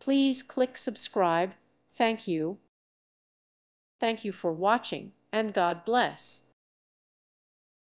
Please click subscribe. Thank you. Thank you for watching, and God bless.